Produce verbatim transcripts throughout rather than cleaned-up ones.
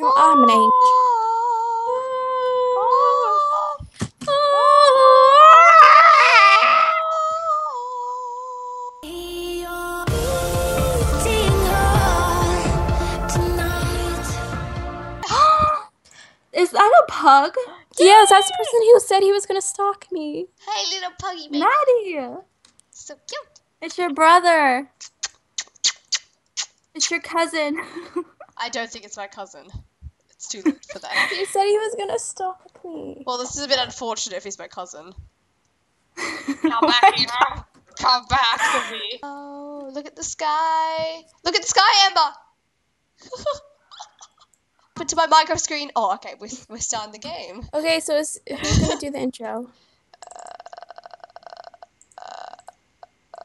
Well, I'm an angel. Is that a pug? Yes, that's the person who said he was gonna stalk me. Hey, little puggy baby. Maddie. So cute. It's your brother. It's your cousin. I don't think it's my cousin. It's too late for that. You said he was gonna stalk me. Well, this is a bit unfortunate if he's my cousin. Come back here. Come back to me. Oh, look at the sky. Look at the sky, Amber. To my Minecraft screen. Oh, okay, we're, we're starting the game. Okay, so it's, who's gonna do the intro? Uh, uh, uh,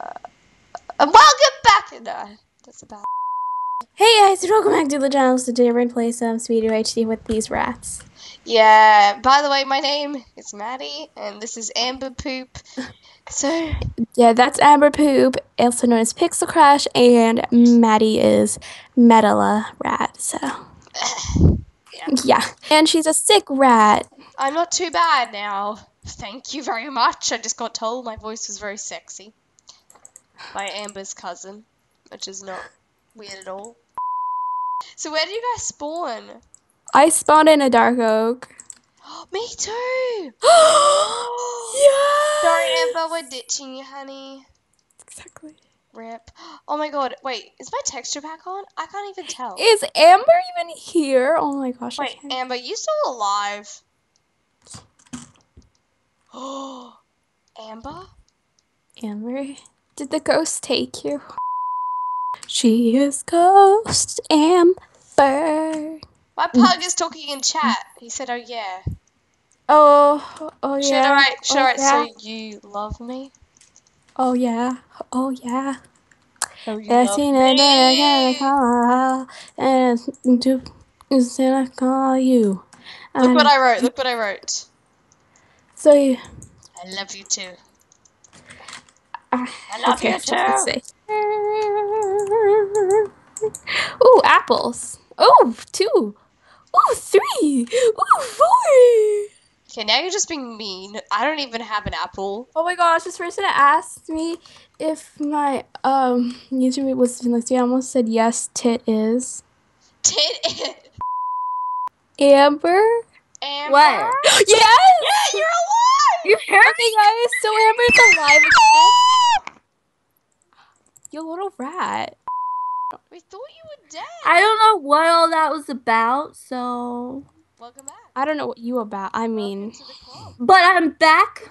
uh, uh, welcome back! No, that's about. Hey guys, welcome back to the channel. Today we're gonna play some Sweet U H C with these rats. Yeah, by the way, my name is Maddie, and this is Amber Poop. So, yeah, that's Amber Poop, also known as PixelCrush, and Maddie is Madella Rat, so. Yeah. Yeah, and she's a sick rat. I'm not too bad now. Thank you very much. I just got told my voice was very sexy by Amber's cousin, which is not weird at all. So where do you guys spawn? I spawned in a dark oak. Me too! Yes! Sorry, Amber, we're ditching you, honey. Exactly. Rip. Oh my god, wait, is my texture pack on? I can't even tell. Is Amber even here? Oh my gosh. Wait, Amber, you still alive? Oh, Amber? Amber? Did the ghost take you? She is ghost Amber. My pug is talking in chat. He said, oh yeah. Oh, oh yeah. Should I write, should oh, I write yeah. So you love me? Oh yeah, oh yeah. Oh, you love me. I call you. Look what I wrote, look what I wrote. So you. I love you too. I love okay, you too. Ooh, apples. Oh, two. Oh, three! Oh, four! Okay, now you're just being mean. I don't even have an apple. Oh my gosh, this person asked me if my um YouTube was like, I almost said yes, tit is. Tit is. Amber? Amber? What? Yes! Yeah, you're alive! You're here! Okay, guys, so Amber's alive again. You little rat. We thought you were dead. I don't know what all that was about, so welcome back. I don't know what you about. I mean, but I'm back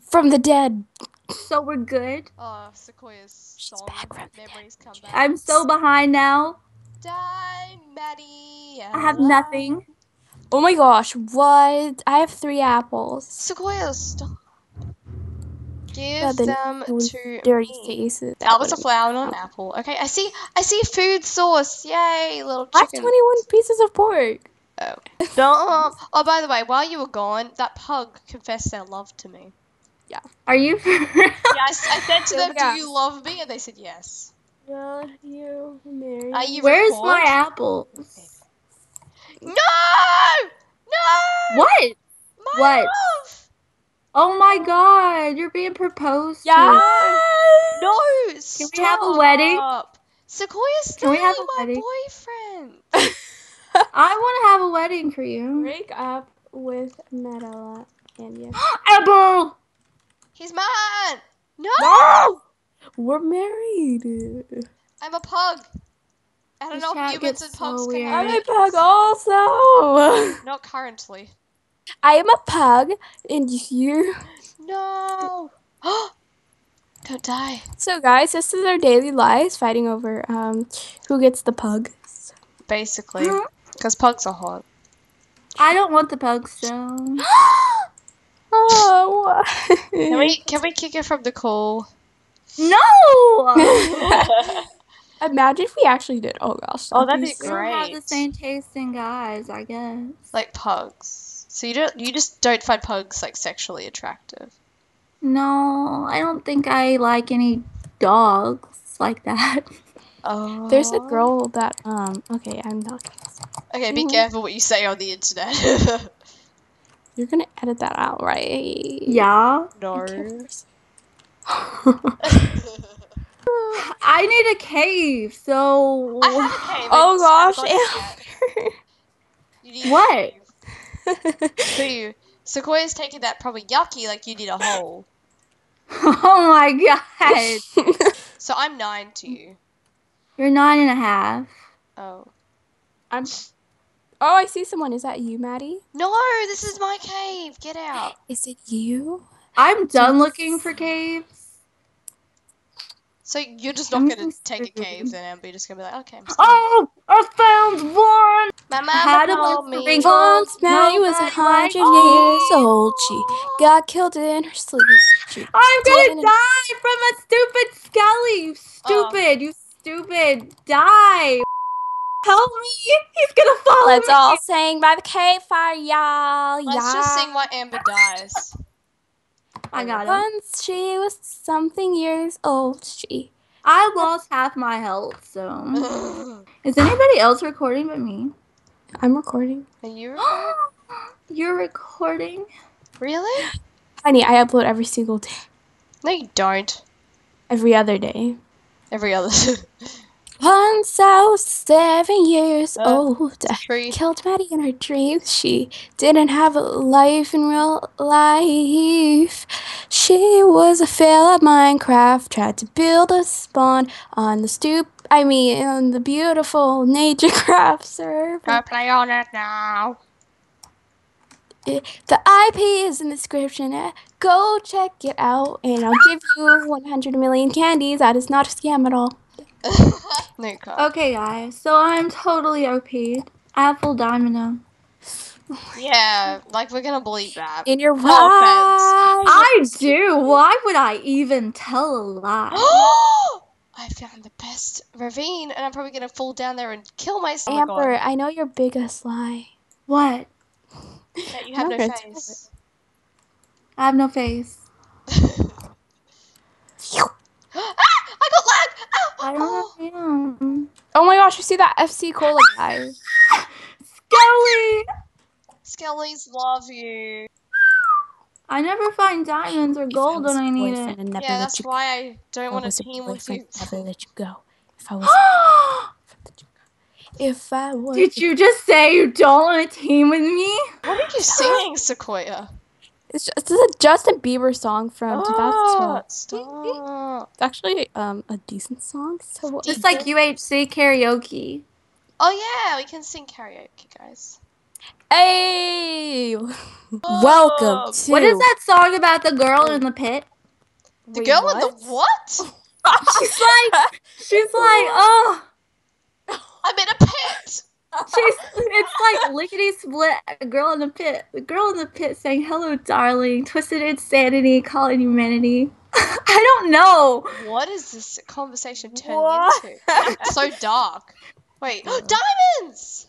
from the dead, so we're good. Oh, Sequoia's song memories come back. I'm so behind now. Die, Maddie. I have nothing. Oh my gosh, what? I have three apples. Sequoia, stop. Give yeah, them to dirty faces. That was a flower, not an apple. Okay, I see. I see food source. Yay, little chicken. I have twenty-one pieces of pork. Oh. Dump. Oh, by the way, while you were gone, that pug confessed their love to me. Yeah. Are you? Yeah, I, I said to them, yeah. "Do you love me?" And they said, "Yes." Will you marry? Are you Where's record? my apple? Okay. No! No! What? My what? Love! Oh my god, you're being proposed yeah. to. No, Can stop. we have a wedding? Sequoia's still my boyfriend. I want to have a wedding for you. Break up with Madella and you. Apple! He's mine! No! no! We're married. I'm a pug. I don't this know if humans and pugs so can have I'm a pug also. Not currently. I am a pug, and you. No. Don't die. So, guys, this is our daily lives, fighting over um who gets the pug. Basically, because pugs are hot. I don't want the pugs, so. Oh. Can we can we kick it from the call? No. Imagine if we actually did. Oh gosh. Oh, that'd be great. We have the same taste in guys, I guess. Like pugs. So you don't, you just don't find pugs like sexually attractive? No, I don't think I like any dogs like that. Oh. There's a girl that, um, okay, I'm not. Okay, be careful what you say on the internet. You're gonna edit that out, right? Yeah. No. I need a cave, so. I have a cave. Oh gosh, you need what? Who? Sequoia's taking that probably yucky, like you need a hole. Oh my god. So I'm nine to you. You're nine and a half. Oh. I'm. Oh, I see someone. Is that you, Maddie? No, this is my cave. Get out. Is it you? I'm done looking for caves. So you're just not going to take a cave then and be just going to be like, okay. I'm just oh, I found one. My mama told me once Maddie was a hundred years old. She got killed in her sleep. I'm going to die from a stupid skelly. You stupid. You stupid. Die. Help me! He's gonna follow Let's me! Let's all sing by the cave fire, y'all. Let's just sing while Amber dies. I got it. Once she was something years old, she... I lost half my health, so... Is anybody else recording but me? I'm recording. Are you recording? You're recording? Really? Honey, I upload every single day. No, you don't. Every other day. Every other day. Once I was seven years uh, old, I tree. killed Maddie in her dreams. She didn't have a life in real life. She was a fail at Minecraft, tried to build a spawn on the stoop, I mean, on the beautiful NatureCraft server. I play on it now. It, the I P is in the description. Go check it out, and I'll give you one hundred million candies. That is not a scam at all. No, okay, guys, so I'm totally O P'd. Apple Domino. Yeah, like we're gonna believe that. In your no offense. I do. Why would I even tell a lie? I found the best ravine, and I'm probably gonna fall down there and kill myself. Amber, I know your biggest lie. What? That you have no face. I have no face. I don't know. Oh. oh my gosh, you see that F C Cola guy. Skelly! Skellies love you. I never find diamonds or gold when I need it. Yeah, that's why I don't want to team with you. I'd never let you go. If I was. If I was. Did you just say you don't want to team with me? What are you singing, Sequoia? It's just, this is a Justin Bieber song from oh, two thousand twelve. It's actually um, a decent song. So just like U H C karaoke. Oh yeah, we can sing karaoke, guys. Hey, oh. Welcome to. What is that song about the girl in the pit? The Wait, girl what? in the what? she's like, she's like, oh, I'm in a pit. She's, it's like lickety split. A girl in the pit. The girl in the pit saying, "Hello, darling." Twisted insanity, calling humanity. I don't know. What is this conversation turning what? into? It's so dark. Wait, oh, diamonds!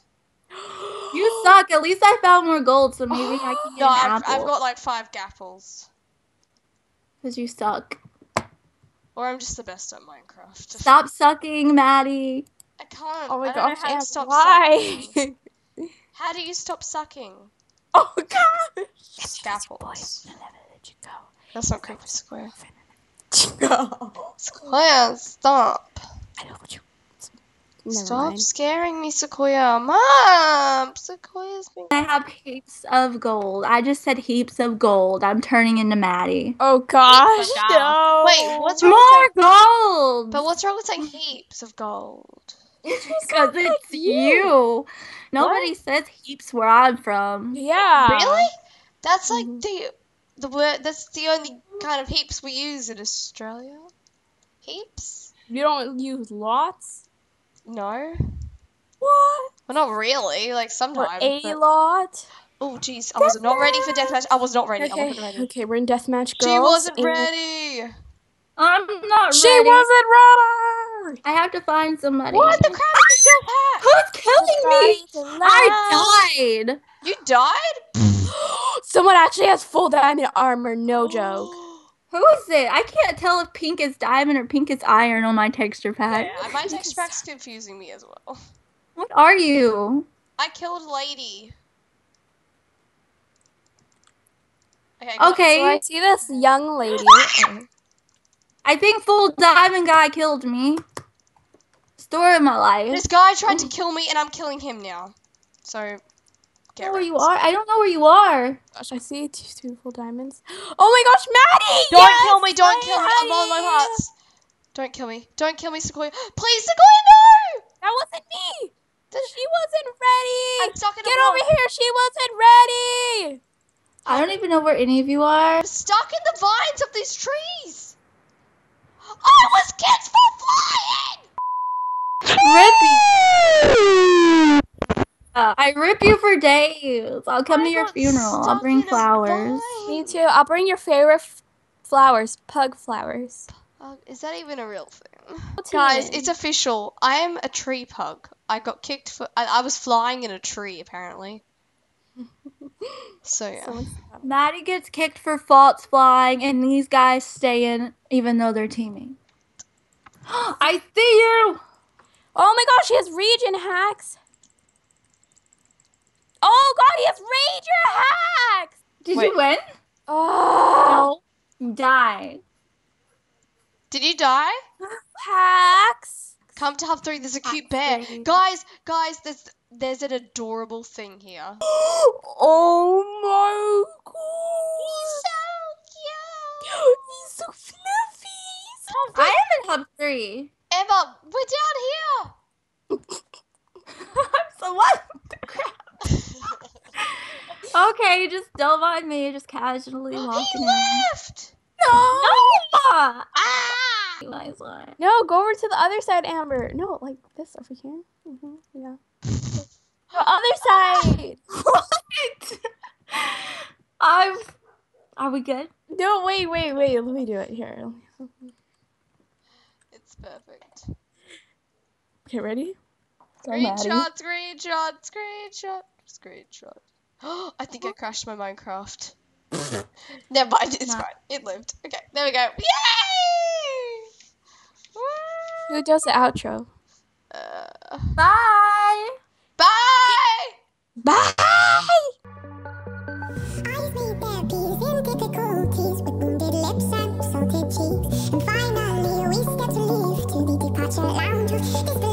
You suck. At least I found more gold, so maybe I can get no, an apple. I've, I've got like five gapples. Cause you suck. Or I'm just the best at Minecraft. Stop sucking, Maddie. I can't. Oh my I don't gosh, know how to stop why? Sucking. How do you stop sucking? Oh gosh! Scaffolds. That's not creepy, Square. Sequoia, stop. I know what you. Stop mind. scaring me, Sequoia. Mom! Sequoia's being. I have heaps of gold. I just said heaps of gold. I'm turning into Maddie. Oh gosh! No. Wait, what's wrong? More with gold. But what's wrong with saying heaps of gold? Because it's you. Nobody what? says heaps where I'm from. Yeah. Really? That's like the the word. That's the only kind of heaps we use in Australia. Heaps. You don't use lots. No. What? Well, not really. Like sometimes. Or a lot. Oh jeez, I was not ready for deathmatch. I was not ready. Okay. I wasn't ready. Okay, we're in deathmatch, girls. She wasn't and... ready. I'm not she ready. She wasn't ready. I have to find somebody. What the crap? Who's killing me? I died. You died? Someone actually has full diamond armor. No joke. Who is it? I can't tell if pink is diamond or pink is iron on my texture pack. Yeah, my texture pack's confusing me as well. What are you? I killed Lady. Okay. Okay. So I see this young lady. I think full diamond guy killed me. Story of my life. This guy tried to kill me, and I'm killing him now. So, get I don't know where you are. I don't know where you are. Gosh, I see two beautiful diamonds. Oh my gosh, Maddie! Don't yes, kill me! Don't Maddie. kill me! I'm all in my hearts. Don't kill me! Don't kill me, Sequoia! Please, Sequoia, no! That wasn't me. She wasn't ready. I'm stuck in Get a over here. She wasn't ready. I don't even know where any of you are. I'm stuck in the vines of these trees. I was kicked for flying. Rip you. Uh, I rip you for days. I'll come I to your funeral. I'll bring flowers. Me too. I'll bring your favorite f flowers, pug flowers. Uh, is that even a real thing? What's Guys, it? it's official. I am a tree pug. I got kicked for. I, I was flying in a tree, apparently. So, yeah. Maddie gets kicked for false flying, and these guys stay in even though they're teaming. I see you! Oh my gosh, he has region hacks! Oh god, he has region hacks! Did Wait. you win? Oh! No. You died. Did you die? Hacks! Come to Hub three, there's a cute bear. Guys, guys, there's there's an adorable thing here. Oh my god! He's so cute! He's so fluffy! He's so fluffy. I am in Hub three. Emma, we're down here! I'm so what? The crap? Okay, just dove on me, just casually walking He left! In. No! No! Ah! No, go over to the other side, Amber. No, like this over here. Mm-hmm. Yeah. The other side. What? I'm. Are we good? No, wait, wait, wait. Let me do it here. It's perfect. Okay, ready? Screenshot, screenshot, screenshot, screenshot. Oh, I think I crashed my Minecraft. Never mind. It's fine. It lived. Okay, there we go. Yay! Who does the outro? Uh, bye! Bye! Bye! I need therapies in difficulties with wounded lips and salted cheeks. And finally we step to leave to the departure lounge of this